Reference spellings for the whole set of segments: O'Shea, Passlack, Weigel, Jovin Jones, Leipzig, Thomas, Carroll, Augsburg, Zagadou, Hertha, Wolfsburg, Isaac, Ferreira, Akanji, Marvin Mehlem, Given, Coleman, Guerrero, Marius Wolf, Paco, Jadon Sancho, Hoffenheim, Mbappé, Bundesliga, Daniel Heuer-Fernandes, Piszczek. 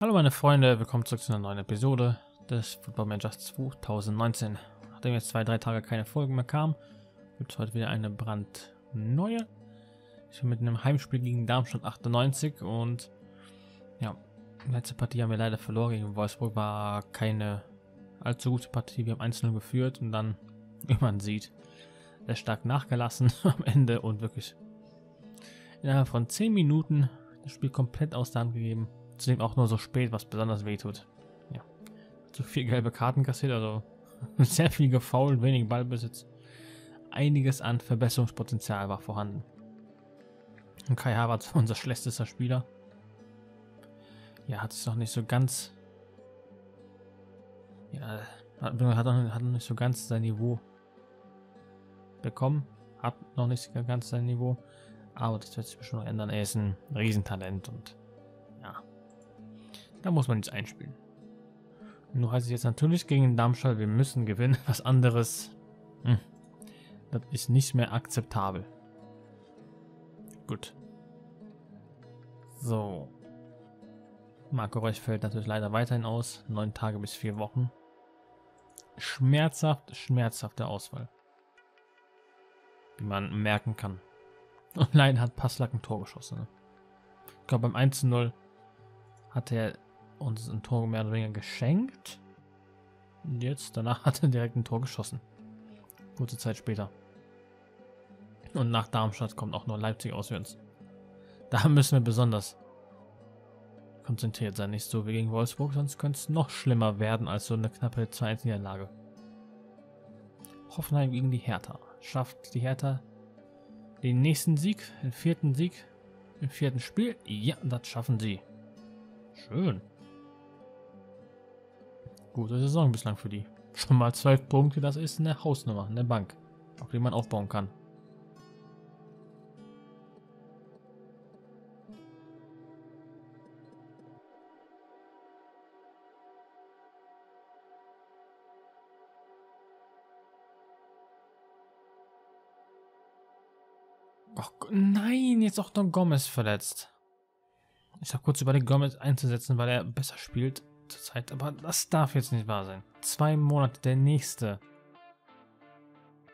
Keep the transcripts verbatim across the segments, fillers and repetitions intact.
Hallo meine Freunde, willkommen zurück zu einer neuen Episode des Football Manager zwanzig neunzehn. Nachdem jetzt zwei, drei Tage keine Folgen mehr kamen, gibt es heute wieder eine brandneue. Ich bin mit einem Heimspiel gegen Darmstadt achtundneunzig und ja, letzte Partie haben wir leider verloren gegen Wolfsburg, war keine allzu gute Partie. Wir haben eins null geführt und dann, wie man sieht, sehr stark nachgelassen am Ende und wirklich innerhalb von zehn Minuten das Spiel komplett aus der Hand gegeben. Zudem auch nur so spät, was besonders weh tut. Ja. Zu viel gelbe Karten kassiert, also sehr viel gefoult, wenig Ballbesitz. Einiges an Verbesserungspotenzial war vorhanden. Und Kai Havertz, unser schlechtester Spieler, ja, hat es noch nicht so ganz, ja, hat noch, hat noch nicht so ganz sein Niveau bekommen, hat noch nicht ganz sein Niveau, aber das wird sich bestimmt noch ändern. Er ist ein Riesentalent und ja, da muss man nichts einspielen. Nur heißt es jetzt natürlich gegen Darmstadt, wir müssen gewinnen. Was anderes, mh, das ist nicht mehr akzeptabel. Gut. So. Marco Reus fällt natürlich leider weiterhin aus. Neun Tage bis vier Wochen. Schmerzhaft, schmerzhafte Auswahl. Wie man merken kann. Und leider hat Passlack ein Tor geschossen. Ne? Ich glaube, beim eins zu null hat er uns ein Tor mehr oder weniger geschenkt. Und jetzt, danach hat er direkt ein Tor geschossen. Kurze Zeit später. Und nach Darmstadt kommt auch noch Leipzig auswärts. Da müssen wir besonders konzentriert sein. Nicht so wie gegen Wolfsburg, sonst könnte es noch schlimmer werden als so eine knappe zwei eins Niederlage. Hoffenheim gegen die Hertha. Schafft die Hertha den nächsten Sieg, den vierten Sieg, im vierten Spiel? Ja, das schaffen sie. Schön. Gute Saison bislang für die. Schon mal zwölf Punkte, das ist eine Hausnummer, eine Bank, auf die man aufbauen kann. Oh, nein, jetzt auch noch Gomez verletzt. Ich habe kurz überlegt, Gomez einzusetzen, weil er besser spielt zurzeit, aber das darf jetzt nicht wahr sein. Zwei Monate, der nächste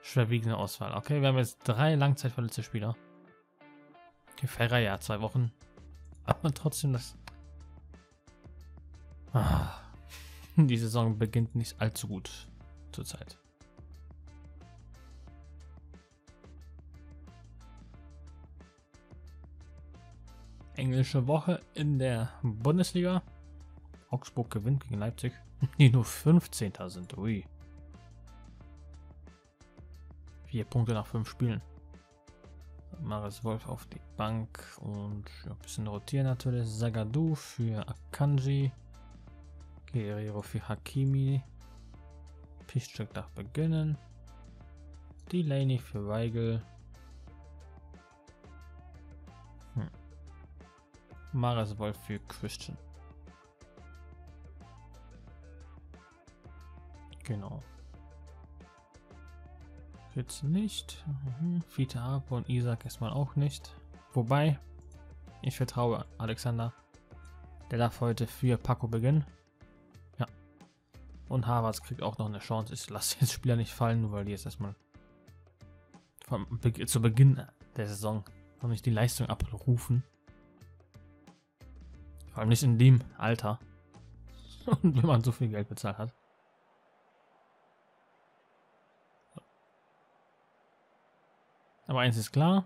schwerwiegende Ausfall. Okay, wir haben jetzt drei langzeitverletzte Spieler. Okay, Ferreira, ja, zwei Wochen. Aber trotzdem, das... Ah, die Saison beginnt nicht allzu gut zurzeit. Englische Woche in der Bundesliga. Augsburg gewinnt gegen Leipzig, die nur fünfzehnter sind. Ui. Vier Punkte nach fünf Spielen. Marius Wolf auf die Bank und ja, ein bisschen rotieren natürlich. Zagadou für Akanji. Guerrero für Hakimi. Piszczek darf beginnen. Delaney für Weigel. Marius Wolf für Christian. Genau. Jetzt nicht. Mhm. Fiete Harpo und Isaac erstmal auch nicht. Wobei, ich vertraue Alexander. Der darf heute für Paco beginnen. Ja. Und Havertz kriegt auch noch eine Chance. Ich lasse den Spieler nicht fallen, nur weil die jetzt erstmal vom Be- zu Beginn der Saison noch nicht die Leistung abrufen. Vor allem nicht in dem Alter. Und wenn man so viel Geld bezahlt hat. Aber eins ist klar.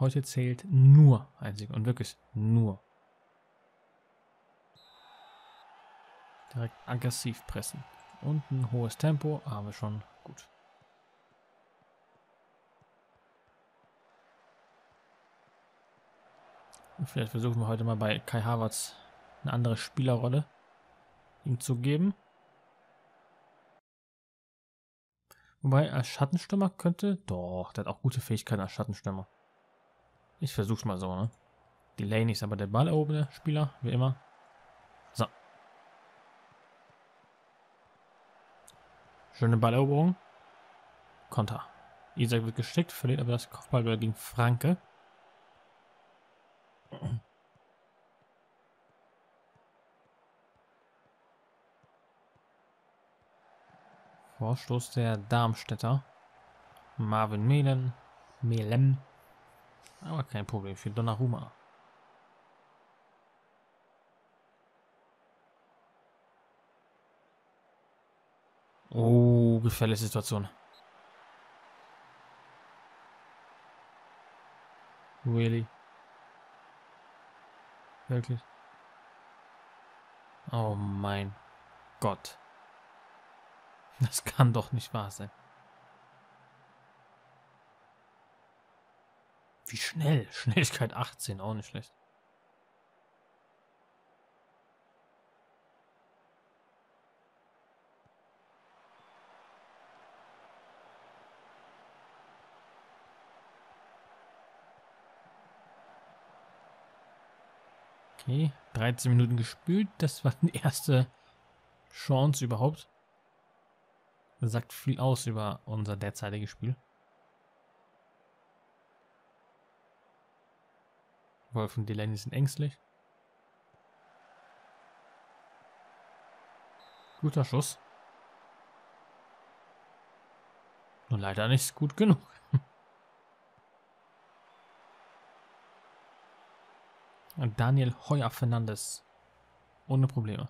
Heute zählt nur ein Sieg. Und wirklich nur. Direkt aggressiv pressen. Und ein hohes Tempo haben wir schon gut. Und vielleicht versuchen wir heute mal bei Kai Havertz eine andere Spielerrolle ihm zu geben. Wobei als Schattenstürmer könnte, doch, der hat auch gute Fähigkeiten als Schattenstürmer. Ich versuch's mal so, ne? Delaney ist aber der ballerobene Spieler, wie immer. So. Schöne Balleroberung. Konter. Isaac wird gesteckt, verliert aber das Kopfballduell gegen Franke. Vorstoß der Darmstädter. Marvin Mehlem. Mehlem. Aber kein Problem für Donnarumma. Oh, gefährliche Situation. Really? Wirklich? Oh mein Gott. Das kann doch nicht wahr sein. Wie schnell. Schnelligkeit achtzehn, auch nicht schlecht. Okay, dreizehn Minuten gespielt. Das war die erste Chance überhaupt. Das sagt viel aus über unser derzeitiges Spiel. Wolf und Delaney sind ängstlich. Guter Schuss. Nur leider nicht gut genug. Und Daniel Heuer-Fernandes. Ohne Probleme.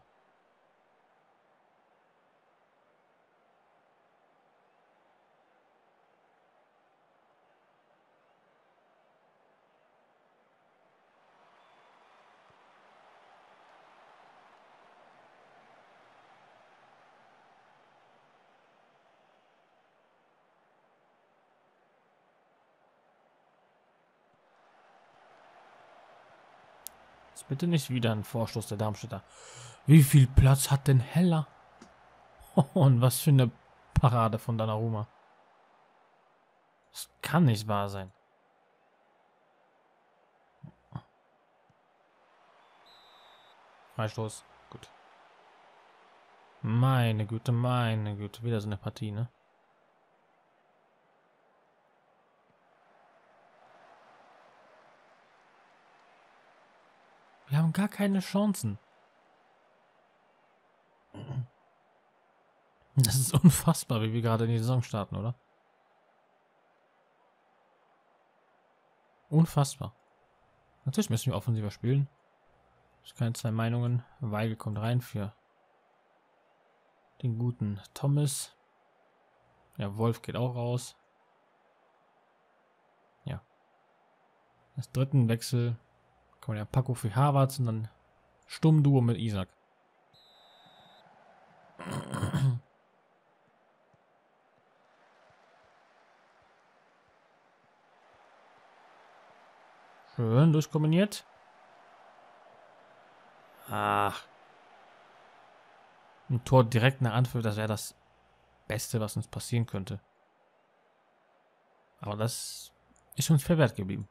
Bitte nicht wieder ein Vorstoß der Darmstädter. Wie viel Platz hat denn Heller? Oh, und was für eine Parade von Donnarumma. Das kann nicht wahr sein. Freistoß. Gut. Meine Güte, meine Güte. Wieder so eine Partie, ne? Wir haben gar keine Chancen. Das ist unfassbar, wie wir gerade in die Saison starten, oder? Unfassbar. Natürlich müssen wir offensiver spielen. Es gibt keine zwei Meinungen. Weigel kommt rein für den guten Thomas. Ja, Wolf geht auch raus. Ja. Das dritten Wechsel. Kommt der Paco für Havertz und dann Sturmduo mit Isaac. Schön durchkombiniert. Ach. Ein Tor direkt nach Anpfiff, das wäre das Beste, was uns passieren könnte. Aber das ist uns verwehrt geblieben.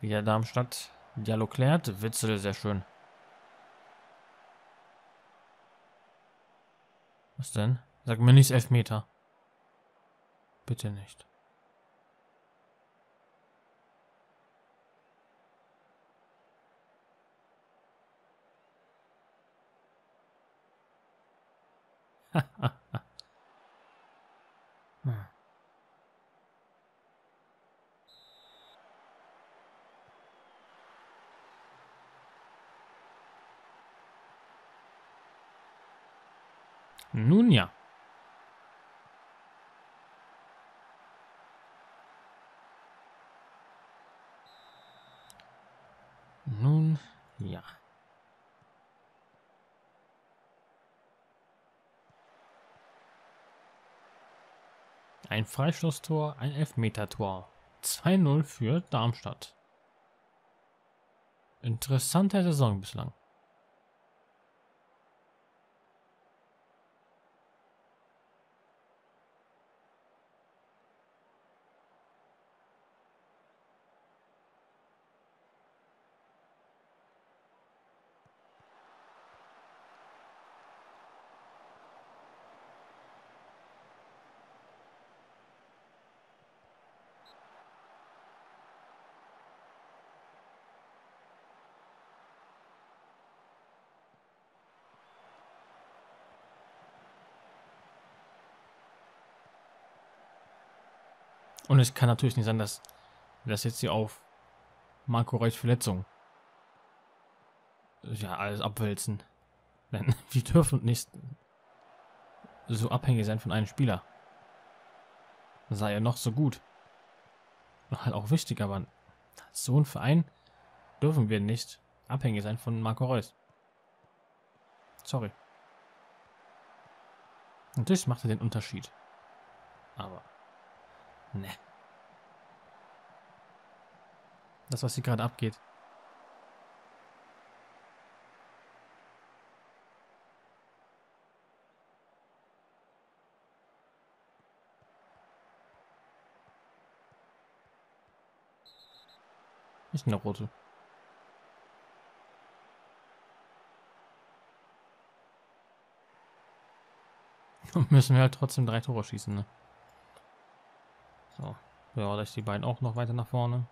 Wieder Darmstadt. Dialog klärt. Witzel, sehr schön. Was denn? Sag mir nicht Elfmeter. Bitte nicht. Hm. Nun ja. Nun ja. Ein Freistoßtor, ein Elfmetertor. zwei null für Darmstadt. Interessante Saison bislang. Und es kann natürlich nicht sein, dass das jetzt hier auf Marco Reus Verletzung ja alles abwälzen. Denn wir dürfen nicht so abhängig sein von einem Spieler. Sei ja noch so gut. Halt auch wichtig, aber so ein Verein dürfen wir nicht abhängig sein von Marco Reus. Sorry. Natürlich macht er den Unterschied. Aber ne. Das, was hier gerade abgeht. Nicht in der Rote. Und müssen wir halt trotzdem drei Tore schießen, ne? So. Ja, da ist die beiden auch noch weiter nach vorne.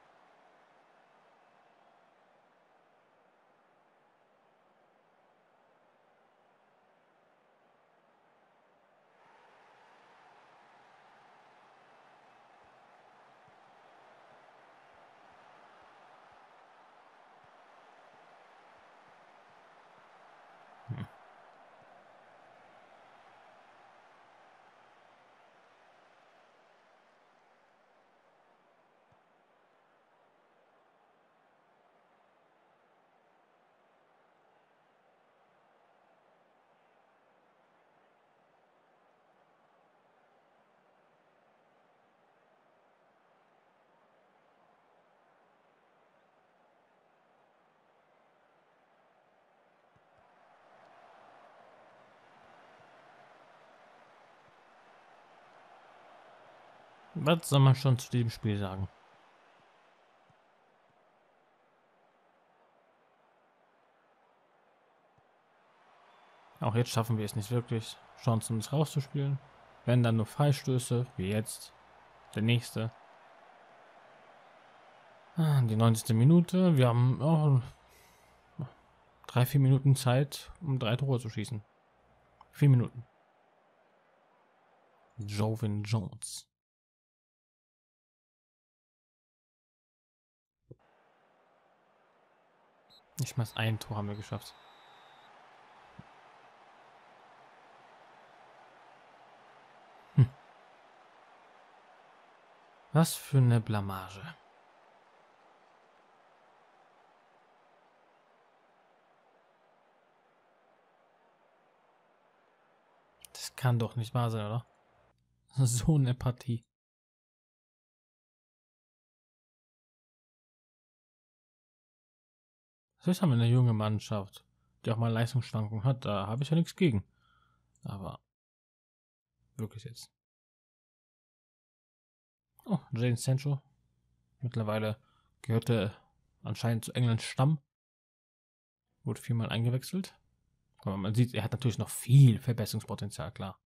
Was soll man schon zu dem Spiel sagen? Auch jetzt schaffen wir es nicht wirklich, Chancen uns rauszuspielen. Wenn dann nur Freistöße, wie jetzt. Der nächste. Die neunzigste Minute. Wir haben auch drei, vier Minuten Zeit, um drei Tore zu schießen. Vier Minuten. Jovin Jones. Nicht mal ein Tor haben wir geschafft. Hm. Was für eine Blamage. Das kann doch nicht wahr sein, oder? So eine Partie. Natürlich haben wir eine junge Mannschaft, die auch mal Leistungsschwankungen hat, da habe ich ja nichts gegen. Aber wirklich jetzt. Oh, Jadon Sancho. Mittlerweile gehörte anscheinend zu Englands Stamm. Wurde viermal eingewechselt. Aber man sieht, er hat natürlich noch viel Verbesserungspotenzial, klar.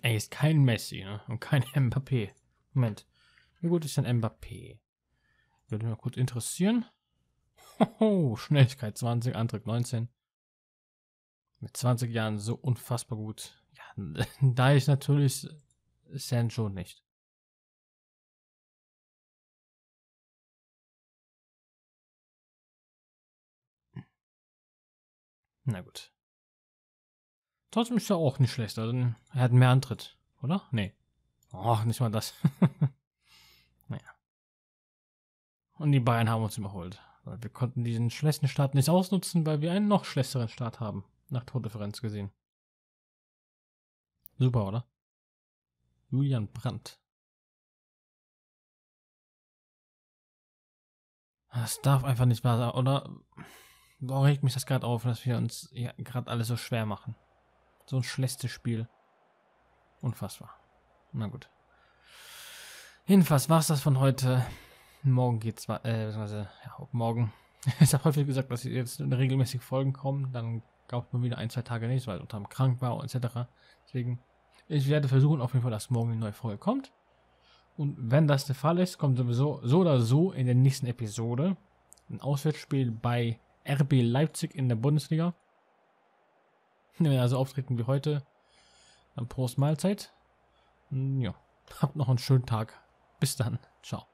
Er ist kein Messi, ne? Und kein Mbappé. Moment, wie gut ist denn Mbappé? Würde mich mal kurz interessieren. Hoho, Schnelligkeit zwanzig, Antrieb neunzehn. Mit zwanzig Jahren so unfassbar gut. Ja, da ich natürlich Sancho nicht. Na gut. Trotzdem ist er auch nicht schlecht. Also, er hat mehr Antritt, oder? Nee. Och, nicht mal das. Naja. Und die Bayern haben uns überholt. Wir konnten diesen schlechten Start nicht ausnutzen, weil wir einen noch schlechteren Start haben. Nach Tordifferenz gesehen. Super, oder? Julian Brandt. Das darf einfach nicht wahr sein, oder? Warum regt mich das gerade auf, dass wir uns ja gerade alles so schwer machen? So ein schlechtes Spiel. Unfassbar. Na gut. Jedenfalls war es das von heute. Morgen geht's weiter, äh, beziehungsweise, ja, morgen. Ich habe häufig gesagt, dass jetzt regelmäßig Folgen kommen. Dann gab es mal wieder ein, zwei Tage nicht, weil ich unter anderem krank war, et cetera. Deswegen, ich werde versuchen, auf jeden Fall, dass morgen eine neue Folge kommt. Und wenn das der Fall ist, kommt sowieso so oder so in der nächsten Episode ein Auswärtsspiel bei R B Leipzig in der Bundesliga. Wenn wir also auftreten wie heute, Dann Prost Mahlzeit. Ja, habt noch einen schönen Tag. Bis dann. Ciao.